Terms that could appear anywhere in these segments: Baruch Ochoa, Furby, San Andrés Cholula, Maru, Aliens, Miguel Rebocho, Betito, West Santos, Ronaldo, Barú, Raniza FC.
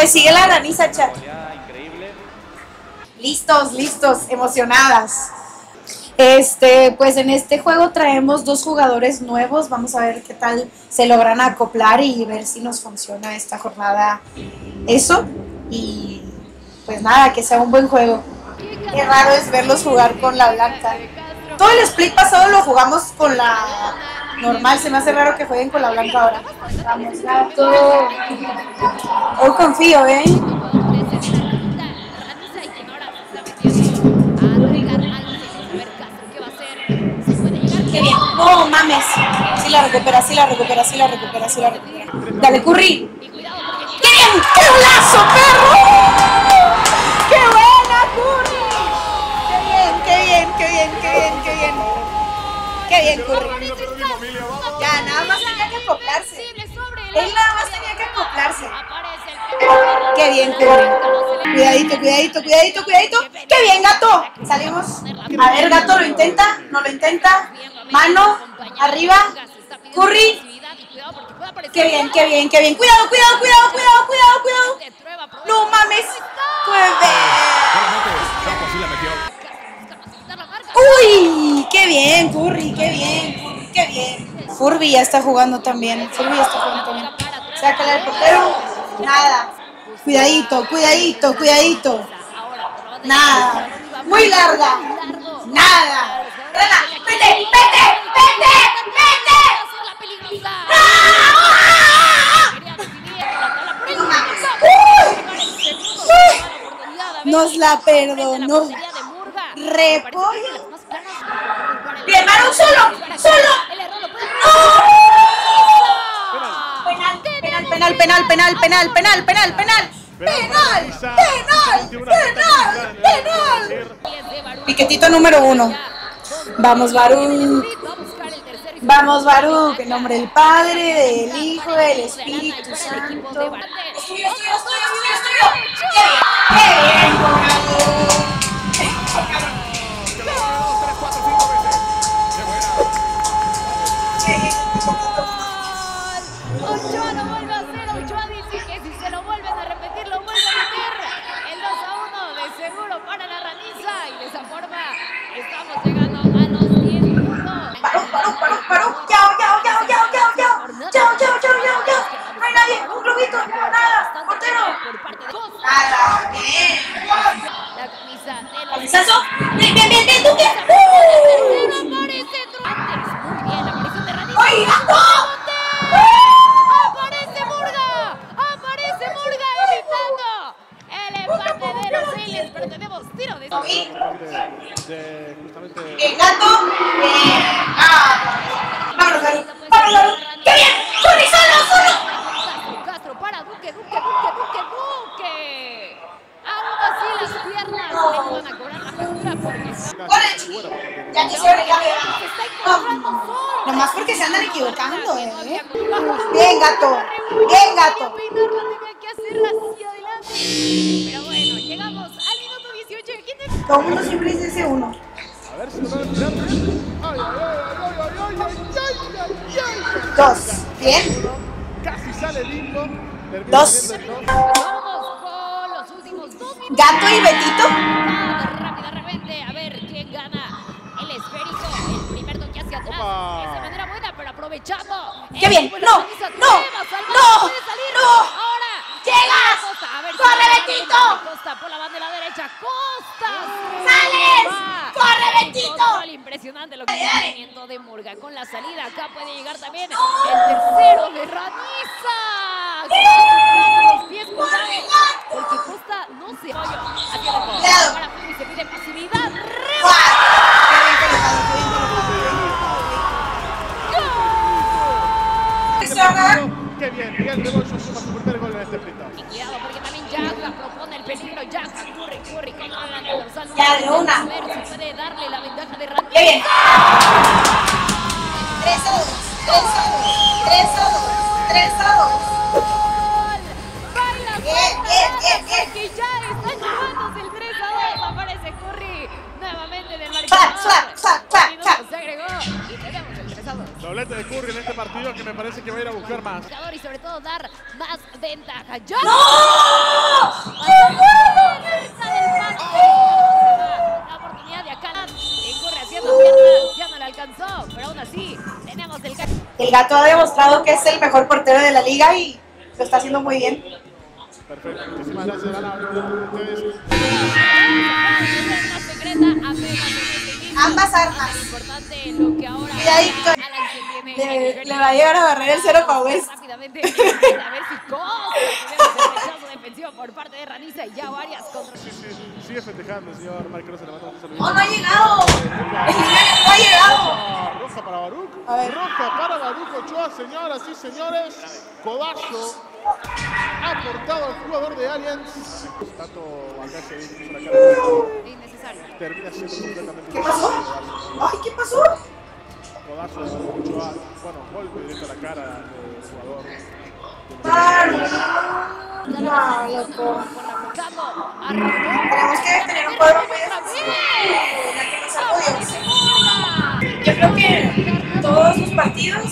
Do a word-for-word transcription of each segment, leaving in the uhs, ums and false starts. Pues sigue la Raniza, chat. Listos, listos, emocionadas. Este, pues en este juego traemos dos jugadores nuevos. Vamos a ver qué tal se logran acoplar y ver si nos funciona esta jornada eso. Y pues nada, que sea un buen juego. Qué raro es verlos jugar con la blanca. Todo el split pasado lo jugamos con la normal. Se me hace raro que jueguen con la blanca ahora. Vamos, gato. Hoy confío, ¿eh? ¡Qué bien! ¡No mames! Sí la recupera, sí la recupera, sí la recupera, sí la recupera. ¡Dale, Curry! ¡Qué bien! ¡Qué golazo, perro! ¡Qué buena, Curry! ¡Qué bien, qué bien, qué bien, qué bien, qué bien! ¡Qué bien, Curry! Ya, nada más tenía que acoplarse. Él nada más tenía que acoplarse. ¡Qué bien, Curry! ¡Cuidadito, cuidadito, cuidadito, cuidadito! ¡Qué bien, gato! Salimos. A ver, gato, ¿lo intenta? ¿No lo intenta? Mano, arriba, Curry. Qué bien, qué bien, qué bien. Cuidado, cuidado, cuidado, cuidado, cuidado, cuidado. No mames. Uy, qué bien, Curry, qué bien, qué bien. Furby ya está jugando también. Furby ya está jugando también. Sácale al portero. Nada. Cuidadito, cuidadito, cuidadito. Nada. Muy larga. Nada. Vete, vete, vete, vete. Nos la perdonó. Repollo. Bien, Maru, solo, solo. Penal, penal, penal, penal, penal, penal, penal, penal. Penal, penal, penal, penal. Piquetito número uno. Vamos, Barú. Vamos, Barú. En nombre del Padre, del Hijo, del Espíritu Santo. ¡Estudio, estudio, estudio, estudio! ¡Qué bien! Nomás porque se andan equivocando, ¿eh? Bien, gato. Bien, gato. Pero bueno, llegamos al minuto dieciocho. Todo el mundo siempre dice ese uno. A ver si lo van a esperar. Dos. Bien. Casi sale lindo. Dos. Gato y Betito. Rápido, repente. A ver quién gana. El esférico. El primer toque hacia atrás. Es de manera buena, pero aprovechamos. ¡Qué bien! ¡No! ¡No! ¡No! ¡No! ¡Llegas! A ver, ¡corre, Betito! Costa por la bandera derecha. ¡Costa! ¡Sales! Va. ¡Corre, Betito! Impresionante lo que está teniendo de Murga. Con la salida acá puede llegar también oh. el tercero de Raniza. ¡Sí! Los pies, Costa, porque Costa no se rollo. Aquí la Costa. Para Furby se pide pasividad. ¡Gol! ¡Qué bien! Miguel Rebocho suma su primer gol en este plitado. Y cuidado porque también Jaguar propone el peligro. Jaguar, Curry, Curry, con la de dorsal. Ya de una. Se puede darle la ventaja de Raniza. ¡Qué bien! tres a dos, tres a dos, tres a dos, tres a dos. ¡Gol! ¡Baila! ¡Bien, bien, bien, bien! Ya están llevándose el tres a dos. Aparece Curry nuevamente en el marcador. ¡Fla, fla, fla, fla! Se agregó y tenemos el tres a dos. Doblete de Curry en este partido que me parece que va a ir a buscar más. Y sobre todo dar más ventaja. ¡Yo! ¡No! La oportunidad de acá. Curry haciendo piernas, ya no la alcanzó. Pero aún así, tenemos el gato. El gato ha demostrado que es el mejor portero de la liga y lo está haciendo muy bien. Perfecto. Muchísimas gracias a la ambas armas. Cuidadito. Le, le va a llegar a barrer el cero para West. Rápidamente. A ver si coge. Defensivo por parte de Raniza y ya varias contra. Sí, sí. Sigue festejando, señor Marquero. Se levanta. ¡Oh, no ha llegado! ¡No ha llegado! Roja para Baruch. Roja para Baruch Ochoa, señoras y señores. Codazo. Aportado al jugador de Aliens. Tato Bancaje por acá. Es innecesario. Termina siendo completamente. ¿Qué pasó? ¡Ay, qué pasó! Codazo de Ochoa. Bueno, golpe directo a la cara del jugador. ¡Ah, loco! Tenemos que tener un cuadro muy defensivo. Yo creo que todos los partidos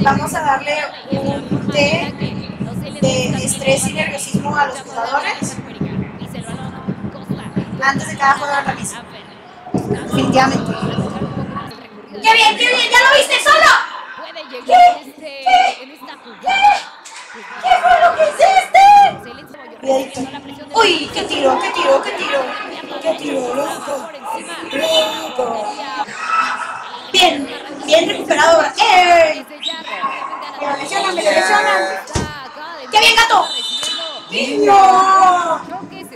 vamos a darle un té de estrés y nerviosismo a los jugadores antes de cada juego de la mesa. Definitivamente. ¡Qué bien, qué bien! ¡Ya lo viste solo! ¿Qué? ¿Qué? ¿Qué? ¿Qué fue lo que hiciste? Cuidadito. ¡Uy! ¡Qué tiro, qué tiro, qué tiro! ¡Qué tiro, loco! ¡Loco! Bien, bien recuperado. ¡Eh! ¡Me lo lesionan, me lo lesionan! ¡Qué bien, gato! ¡Niño!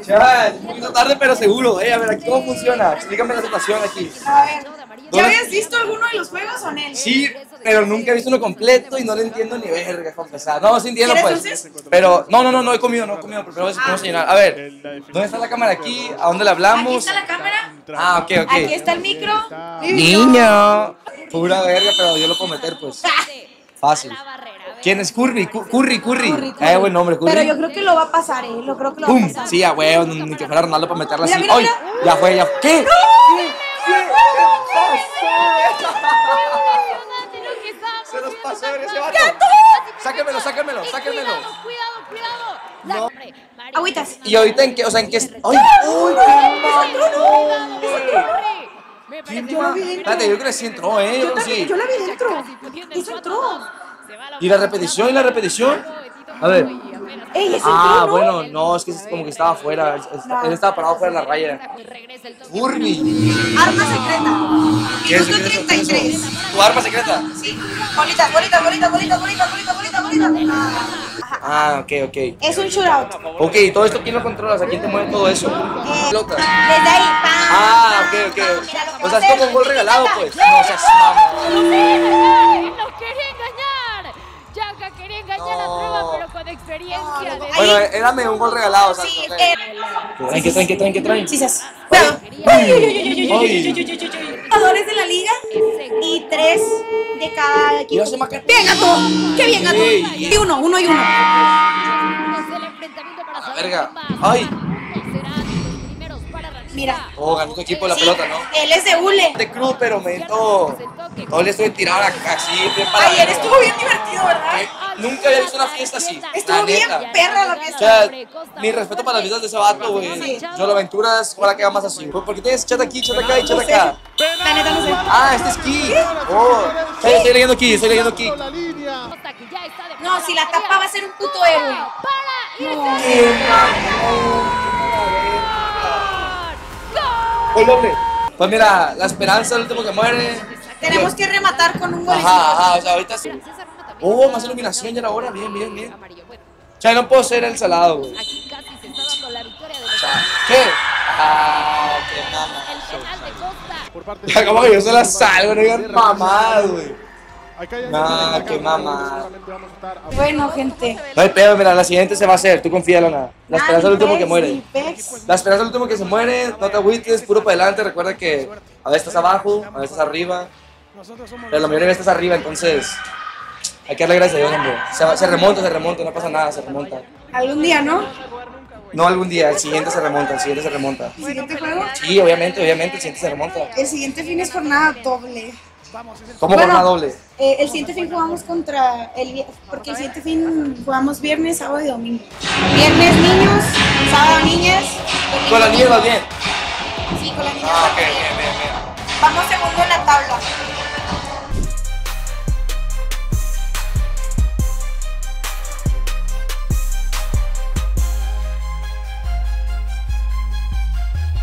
Chaval, un poquito tarde pero seguro, eh. A ver, aquí todo funciona. Explícame la situación aquí. A ver, ¿ya habías visto alguno de los juegos o no? Sí, pero nunca he visto uno completo y no le entiendo ni verga, confesar. No, sí entiendo pues. Pero, no, no, no, no he comido, no he comido, pero vamos a llenar. A ver, ¿dónde está la cámara aquí? ¿A dónde le hablamos? Aquí está la cámara. Ah, ok, ok. Aquí está el micro. ¡Niño! Pura verga, pero yo lo puedo meter pues. Fácil. ¿Quién es Curry? Curry, Curry. Curry, Curry. Eh, buen nombre, Curry. Pero yo creo que lo va a pasar, eh. Yo creo que lo ¡pum! Va a pasar. Sí, a huevo, ni que fuera Ronaldo para meterla mira, así. Mira, ¡ay! Mira. Ya fue, ya fue. ¿Qué? ¡No! Se nos pasó ese vato. Sáquenmelo, sáquenmelo, sáquenmelo. Cuidado, cuidado. No. Agüitas. ¿Y ahorita en qué? O sea, ¿en qué? ¡Ay! ¡Uy, qué malo! ¿Quién yo la vi dentro? Espérate, yo creo que sí entró, eh. Yo, también, sí. Yo la vi dentro. Eso entró. ¿Y la repetición? ¿Y la repetición? A ver. Ey, ¿es ah, entró, no? Bueno, no, es que es como que estaba afuera. No. Él estaba parado fuera de la raya. ¡Furby! Arma secreta. ¿Qué es eso? treinta y tres. ¿Tu arma secreta? Sí. Bolita, bolita, bolita, bolita, bolita, bolita, bolita. Ah, ok, ok. Es un shootout. Ok, ¿y todo esto quién lo controla? O sea, ¿quién te mueve todo eso? Eh, Desde ahí, pa. Ah, ok, ok. O sea, es como un gol regalado, pues. No seas mamón. No. Pero con experiencia. No, no. Bueno, érame un gol regalado. ¿Sabes? Sí, eh. ¿Traen? ¿Qué traen? ¿Qué traen? ¿Qué traen? Sí, seas. Jugadores de la liga y tres de cada equipo. ¡Bien, gato! ¡Qué bien, gato! Y uno, uno y uno. La verga. ¡Ay! Mira. Oh, ganó tu equipo la sí, pelota, ¿no? Él es de hule. De club, pero me todo. No le estoy tirando así. Ayer estuvo bien divertido, ¿verdad? ¿Qué? Nunca había visto una fiesta así. Estuvo bien perra la fiesta. O sea, mi respeto para las vidas de ese vato, güey. Sí. Yo la aventura es para que haga más así. ¿Por qué tienes chat aquí, chat acá y chat acá? La neta no sé. Ah, este es Ki. Oh. ¿Qué? Estoy leyendo Ki, estoy leyendo Ki. No, si la tapa va a ser un puto héroe. No. ¡Qué malo! Pues mira, la esperanza es el último que muere. Tenemos que rematar con un gol. Ajá, ajá, o sea, ahorita sí. Oh, más iluminación ya ahora, bien, bien, bien. O sea, no puedo ser el salado, güey. Aquí casi se está dando la victoria de los... ¿Qué? Ah, qué nada. El penal de Costa. Por parte de... Como que yo se la salgo, no digan mamada, güey. Nah, qué mamá. Bueno, gente. No hay pedo, mira, la siguiente se va a hacer, tú confía, Lona. La esperanza es el último que muere. La esperanza es el último que se muere, no te agüites, puro para adelante. Recuerda que a veces estás abajo, a veces estás arriba. Pero la mayoría de veces estás arriba, entonces hay que darle gracias a Dios, hombre. Se, se remonta, se remonta, no pasa nada, se remonta. Algún día, ¿no? No, algún día, el siguiente se remonta, el siguiente se remonta. ¿El siguiente juego? Sí, obviamente, obviamente, el siguiente se remonta. El siguiente fin es jornada doble. ¿Cómo bueno, jornada doble? Eh, el siguiente fin jugamos contra el... Porque el siguiente fin jugamos viernes, sábado y domingo. Viernes niños, sábado niñas. ¿Con las niñas va bien? Sí, con las niñas. Ah, ok, bien, bien, bien. Vamos segundo en la tabla.